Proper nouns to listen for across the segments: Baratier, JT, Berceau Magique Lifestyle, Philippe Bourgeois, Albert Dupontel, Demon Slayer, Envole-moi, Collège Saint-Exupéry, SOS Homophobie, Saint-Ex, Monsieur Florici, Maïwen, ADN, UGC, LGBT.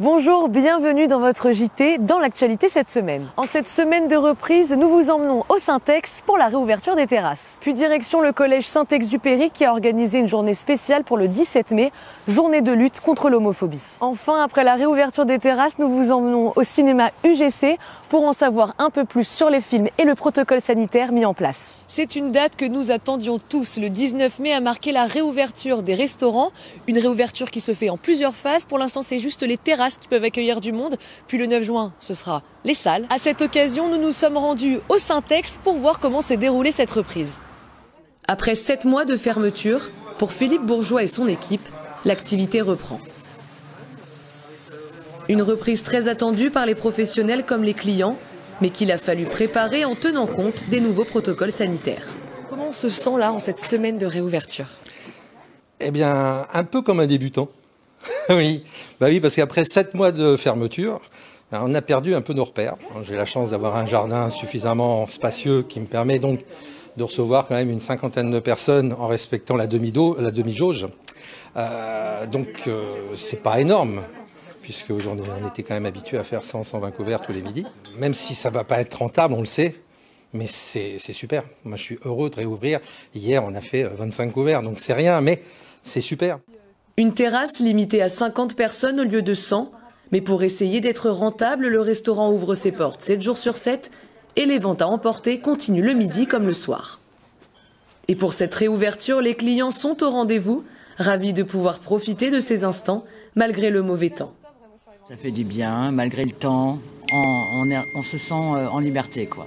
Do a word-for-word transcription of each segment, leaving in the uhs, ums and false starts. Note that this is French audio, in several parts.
Bonjour, bienvenue dans votre J T, dans l'actualité cette semaine. En cette semaine de reprise, nous vous emmenons au Saint-Ex pour la réouverture des terrasses. Puis direction le Collège Saint-Exupéry qui a organisé une journée spéciale pour le dix-sept mai, journée de lutte contre l'homophobie. Enfin, après la réouverture des terrasses, nous vous emmenons au cinéma U G C pour en savoir un peu plus sur les films et le protocole sanitaire mis en place. C'est une date que nous attendions tous. Le dix-neuf mai a marqué la réouverture des restaurants, une réouverture qui se fait en plusieurs phases. Pour l'instant, c'est juste les terrasses qui peuvent accueillir du monde, puis le neuf juin ce sera les salles. À cette occasion, nous nous sommes rendus au Saint-Ex pour voir comment s'est déroulée cette reprise. Après sept mois de fermeture, pour Philippe Bourgeois et son équipe, l'activité reprend. Une reprise très attendue par les professionnels comme les clients, mais qu'il a fallu préparer en tenant compte des nouveaux protocoles sanitaires. Comment on se sent là en cette semaine de réouverture? Eh bien, un peu comme un débutant. Oui, bah oui, parce qu'après sept mois de fermeture, on a perdu un peu nos repères. J'ai la chance d'avoir un jardin suffisamment spacieux qui me permet donc de recevoir quand même une cinquantaine de personnes en respectant la demi-jauge. Euh, donc euh, c'est pas énorme, puisque aujourd'hui on était quand même habitué à faire cent à cent vingt couverts tous les midis. Même si ça va pas être rentable, on le sait. Mais c'est super. Moi je suis heureux de réouvrir. Hier on a fait vingt-cinq couverts, donc c'est rien, mais c'est super. Une terrasse limitée à cinquante personnes au lieu de cent, mais pour essayer d'être rentable, le restaurant ouvre ses portes sept jours sur sept et les ventes à emporter continuent le midi comme le soir. Et pour cette réouverture, les clients sont au rendez-vous, ravis de pouvoir profiter de ces instants malgré le mauvais temps. Ça fait du bien, malgré le temps, on, on, est, on se sent en liberté, quoi.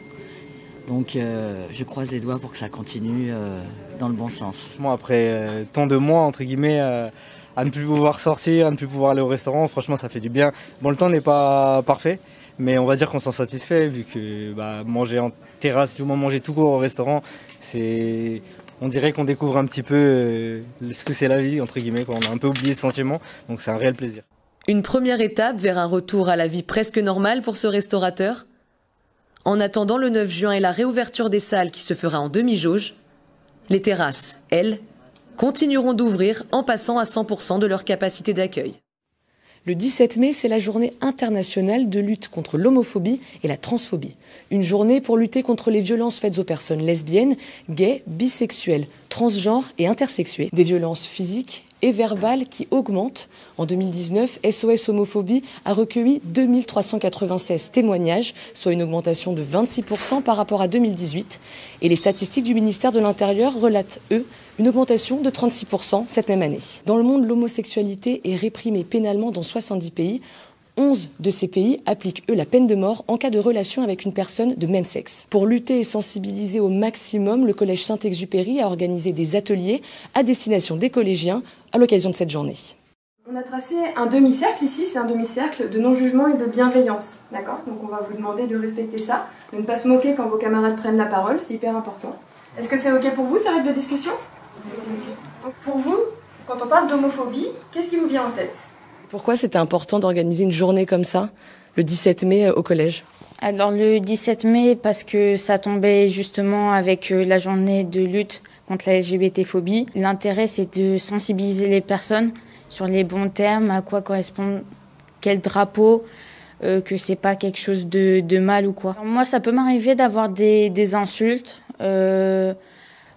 Donc euh, je croise les doigts pour que ça continue euh, dans le bon sens. Moi, après euh, tant de mois, entre guillemets, euh, à ne plus pouvoir sortir, à ne plus pouvoir aller au restaurant, franchement ça fait du bien. Bon, le temps n'est pas parfait, mais on va dire qu'on s'en satisfait vu que bah, manger en terrasse, du moins manger tout court au restaurant, c'est... On dirait qu'on découvre un petit peu euh, ce que c'est la vie, entre guillemets, quoi. On a un peu oublié ce sentiment, donc c'est un réel plaisir. Une première étape vers un retour à la vie presque normale pour ce restaurateur. En attendant le neuf juin et la réouverture des salles qui se fera en demi-jauge, les terrasses, elles, continueront d'ouvrir en passant à cent pour cent de leur capacité d'accueil. Le dix-sept mai, c'est la journée internationale de lutte contre l'homophobie et la transphobie. Une journée pour lutter contre les violences faites aux personnes lesbiennes, gays, bisexuelles, transgenres et intersexuées. Des violences physiques et verbales qui augmentent. En deux mille dix-neuf, S O S Homophobie a recueilli deux mille trois cent quatre-vingt-seize témoignages, soit une augmentation de vingt-six pour cent par rapport à deux mille dix-huit. Et les statistiques du ministère de l'Intérieur relatent, eux, une augmentation de trente-six pour cent cette même année. Dans le monde, l'homosexualité est réprimée pénalement dans soixante-dix pays. onze de ces pays appliquent, eux, la peine de mort en cas de relation avec une personne de même sexe. Pour lutter et sensibiliser au maximum, le Collège Saint-Exupéry a organisé des ateliers à destination des collégiens à l'occasion de cette journée. On a tracé un demi-cercle ici, c'est un demi-cercle de non-jugement et de bienveillance. D'accord ? Donc on va vous demander de respecter ça, de ne pas se moquer quand vos camarades prennent la parole, c'est hyper important. Est-ce que c'est OK pour vous, ces règles de discussion ? Donc pour vous, quand on parle d'homophobie, qu'est-ce qui vous vient en tête ? Pourquoi c'était important d'organiser une journée comme ça, le dix-sept mai au collège? Alors le dix-sept mai, parce que ça tombait justement avec la journée de lutte contre la L G B T-phobie. L'intérêt, c'est de sensibiliser les personnes sur les bons termes, à quoi correspondent, quel drapeau, euh, que c'est pas quelque chose de, de mal ou quoi. Alors, moi, ça peut m'arriver d'avoir des, des insultes. Euh,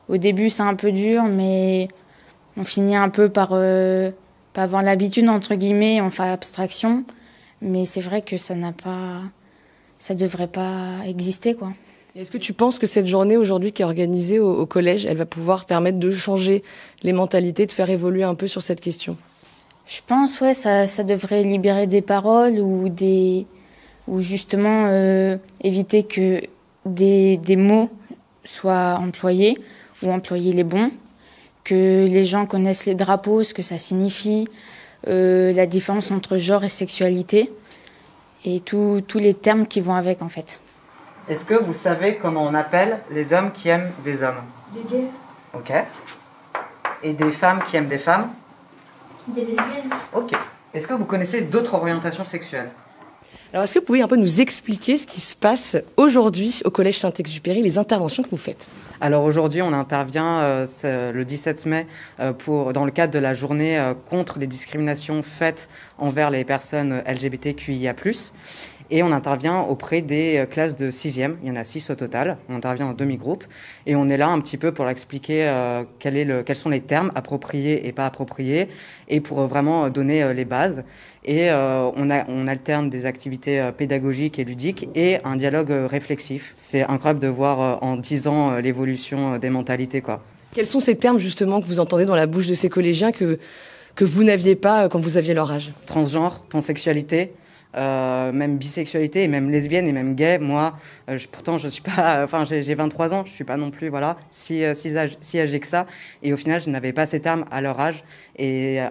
au début, c'est un peu dur, mais on finit un peu par... Euh, pas avoir l'habitude, entre guillemets, on fait abstraction, mais c'est vrai que ça n'a pas, ça devrait pas exister, quoi. Est-ce que tu penses que cette journée aujourd'hui qui est organisée au, au collège, elle va pouvoir permettre de changer les mentalités, de faire évoluer un peu sur cette question? Je pense, ouais, ça, ça devrait libérer des paroles ou des, ou justement euh, éviter que des, des mots soient employés ou employer les bons. Que les gens connaissent les drapeaux, ce que ça signifie, euh, la différence entre genre et sexualité, et tous les termes qui vont avec, en fait. Est-ce que vous savez comment on appelle les hommes qui aiment des hommes? Des gays. Ok. Et des femmes qui aiment des femmes? Des lesbiennes. Ok. Est-ce que vous connaissez d'autres orientations sexuelles? Alors, est-ce que vous pouvez un peu nous expliquer ce qui se passe aujourd'hui au Collège Saint-Exupéry, les interventions que vous faites ? Alors aujourd'hui, on intervient euh, le dix-sept mai euh, pour, dans le cadre de la journée euh, contre les discriminations faites envers les personnes L G B T Q I A plus. Et on intervient auprès des classes de sixième, il y en a six au total, on intervient en demi-groupe, et on est là un petit peu pour expliquer euh, quel est le, quels sont les termes appropriés et pas appropriés, et pour vraiment donner euh, les bases. Et euh, on, a, on alterne des activités euh, pédagogiques et ludiques et un dialogue euh, réflexif. C'est incroyable de voir euh, en dix ans euh, l'évolution euh, des mentalités, quoi. Quels sont ces termes justement que vous entendez dans la bouche de ces collégiens que, que vous n'aviez pas euh, quand vous aviez leur âge ? Transgenre, pansexualité. Euh, même bisexualité et même lesbienne et même gay, moi euh, je, pourtant je suis pas, enfin euh, j'ai vingt-trois ans, je suis pas non plus voilà si euh, si, âge, si âgé que ça, et au final je n'avais pas ces termes à leur âge, et euh,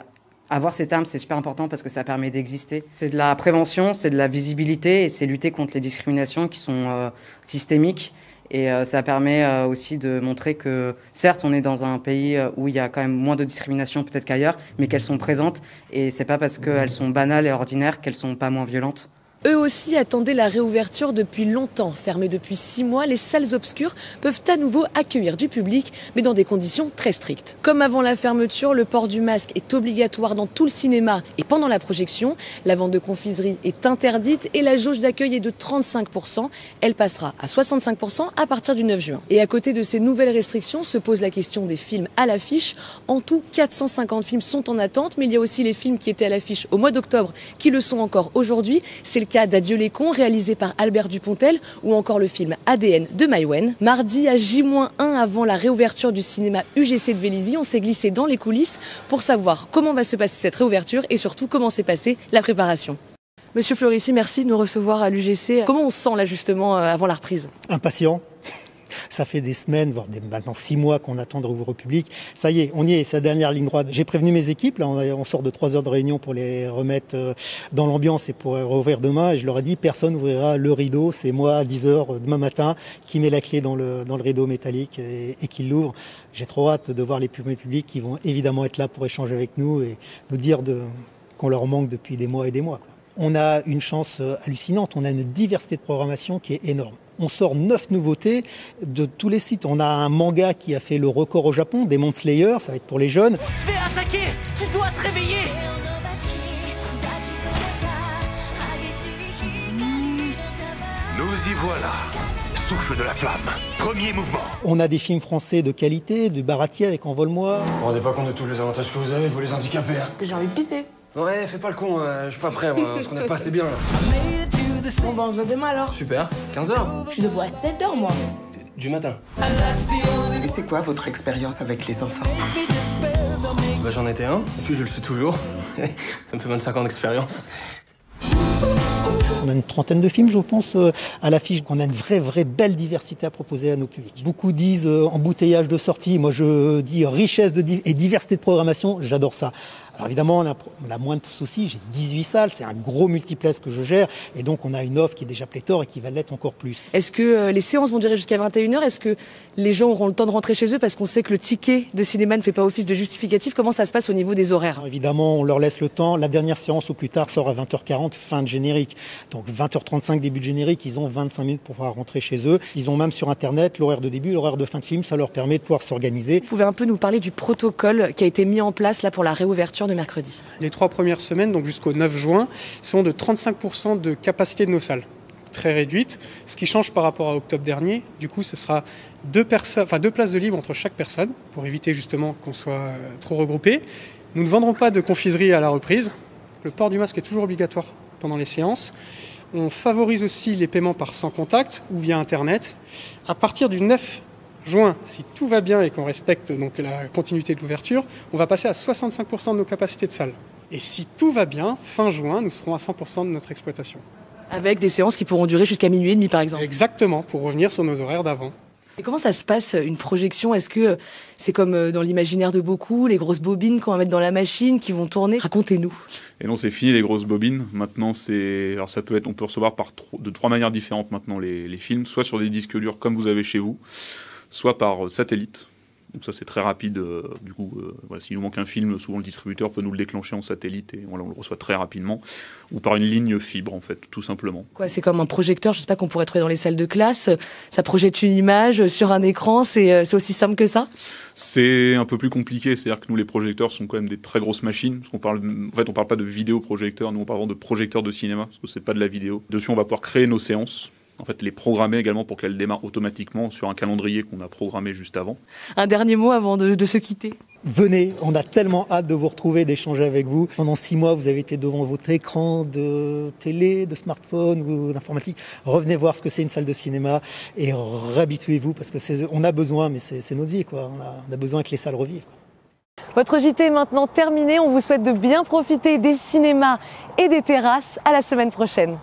avoir ces termes c'est super important parce que ça permet d'exister. C'est de la prévention, c'est de la visibilité et c'est lutter contre les discriminations qui sont euh, systémiques, et euh, ça permet euh, aussi de montrer que certes on est dans un pays où il y a quand même moins de discrimination peut-être qu'ailleurs, mais qu'elles sont présentes, et c'est pas parce qu'elles sont banales et ordinaires qu'elles sont pas moins violentes. Eux aussi attendaient la réouverture depuis longtemps. Fermées depuis six mois, les salles obscures peuvent à nouveau accueillir du public, mais dans des conditions très strictes. Comme avant la fermeture, le port du masque est obligatoire dans tout le cinéma et pendant la projection. La vente de confiserie est interdite et la jauge d'accueil est de trente-cinq pour cent. Elle passera à soixante-cinq pour cent à partir du neuf juin. Et à côté de ces nouvelles restrictions se pose la question des films à l'affiche. En tout, quatre cent cinquante films sont en attente, mais il y a aussi les films qui étaient à l'affiche au mois d'octobre qui le sont encore aujourd'hui. C'est le cas d'Adieu les cons, réalisé par Albert Dupontel, ou encore le film A D N de Maïwen. Mardi, à J moins un avant la réouverture du cinéma U G C de Vélizy, on s'est glissé dans les coulisses pour savoir comment va se passer cette réouverture et surtout comment s'est passée la préparation. Monsieur Florici, merci de nous recevoir à l'U G C. Comment on se sent là justement avant la reprise ? Impatient. Ça fait des semaines, voire des, maintenant six mois qu'on attend de rouvrir au public. Ça y est, on y est, c'est la dernière ligne droite. J'ai prévenu mes équipes, là, on, on sort de trois heures de réunion pour les remettre euh, dans l'ambiance et pour euh, rouvrir demain. Et je leur ai dit, personne n'ouvrira le rideau, c'est moi à dix heures demain matin qui met la clé dans le, dans le rideau métallique et, et qui l'ouvre. J'ai trop hâte de voir les publics qui vont évidemment être là pour échanger avec nous et nous dire qu'on leur manque depuis des mois et des mois, quoi. On a une chance hallucinante, on a une diversité de programmation qui est énorme. On sort neuf nouveautés de tous les sites. On a un manga qui a fait le record au Japon, Demon Slayer, ça va être pour les jeunes. On se fait attaquer, tu dois te réveiller. Nous y voilà, souffle de la flamme, premier mouvement. On a des films français de qualité, du Baratier avec Envole-moi. Vous vous rendez pas compte de tous les avantages que vous avez, vous les handicapés, hein. J'ai envie de pisser. Ouais, fais pas le con, euh, je suis pas prêt, moi, parce qu'on est pas assez bien, là. Bon, ben, on se voit demain, alors. Super, quinze heures. Je suis debout à sept heures, moi. Du matin. Et c'est quoi votre expérience avec les enfants? Bah, j'en étais un, et puis je le suis toujours. Ça me fait vingt-cinq ans d'expérience. On a une trentaine de films, je pense, euh, à l'affiche. On a une vraie, vraie belle diversité à proposer à nos publics. Beaucoup disent euh, embouteillage de sortie. Moi, je dis richesse de di et diversité de programmation. J'adore ça. Alors évidemment, on a, on a moins de soucis. J'ai dix-huit salles. C'est un gros multiplex que je gère. Et donc, on a une offre qui est déjà pléthore et qui va l'être encore plus. Est-ce que euh, les séances vont durer jusqu'à vingt et une heures? Est-ce que les gens auront le temps de rentrer chez eux? Parce qu'on sait que le ticket de cinéma ne fait pas office de justificatif. Comment ça se passe au niveau des horaires? Alors, évidemment, on leur laisse le temps. La dernière séance au plus tard sort à vingt heures quarante, fin de générique. Donc vingt heures trente-cinq, début de générique, ils ont vingt-cinq minutes pour pouvoir rentrer chez eux. Ils ont même sur Internet l'horaire de début, l'horaire de fin de film, ça leur permet de pouvoir s'organiser. Vous pouvez un peu nous parler du protocole qui a été mis en place là pour la réouverture de mercredi? Les trois premières semaines, donc jusqu'au neuf juin, sont de trente-cinq pour cent de capacité de nos salles, très réduite. Ce qui change par rapport à octobre dernier, du coup, ce sera deux, enfin, deux places de libre entre chaque personne pour éviter justement qu'on soit euh, trop regroupés. Nous ne vendrons pas de confiserie à la reprise. Le port du masque est toujours obligatoire pendant les séances. On favorise aussi les paiements par sans contact ou via Internet. À partir du neuf juin, si tout va bien et qu'on respecte donc la continuité de l'ouverture, on va passer à soixante-cinq pour cent de nos capacités de salle. Et si tout va bien, fin juin, nous serons à cent pour cent de notre exploitation. Avec des séances qui pourront durer jusqu'à minuit et demi, par exemple. Exactement, pour revenir sur nos horaires d'avant. Et comment ça se passe, une projection? Est-ce que c'est comme dans l'imaginaire de beaucoup, les grosses bobines qu'on va mettre dans la machine, qui vont tourner? Racontez-nous. Et non, c'est fini les grosses bobines. Maintenant, c'est, alors ça peut être, on peut recevoir par tro... de trois manières différentes maintenant les... les films, soit sur des disques durs comme vous avez chez vous, soit par satellite. Donc ça c'est très rapide, euh, du coup, euh, voilà, s'il nous manque un film, souvent le distributeur peut nous le déclencher en satellite et voilà, on le reçoit très rapidement, ou par une ligne fibre en fait, tout simplement. Quoi, c'est comme un projecteur, je sais pas, qu'on pourrait trouver dans les salles de classe, ça projette une image sur un écran, c'est euh, c'est aussi simple que ça? C'est un peu plus compliqué, c'est-à-dire que nous les projecteurs sont quand même des très grosses machines, parce qu'on parle, en fait on parle pas de vidéoprojecteur, nous on parle de projecteur de cinéma, parce que c'est pas de la vidéo. Dessus on va pouvoir créer nos séances. En fait, les programmer également pour qu'elles démarrent automatiquement sur un calendrier qu'on a programmé juste avant. Un dernier mot avant de, de se quitter. Venez, on a tellement hâte de vous retrouver, d'échanger avec vous. Pendant six mois, vous avez été devant votre écran de télé, de smartphone ou d'informatique. Revenez voir ce que c'est une salle de cinéma et réhabituez-vous parce que c'est, on a besoin, mais c'est, c'est notre vie, quoi. On a, on a besoin que les salles revivent, quoi. Votre J T est maintenant terminé. On vous souhaite de bien profiter des cinémas et des terrasses. À la semaine prochaine.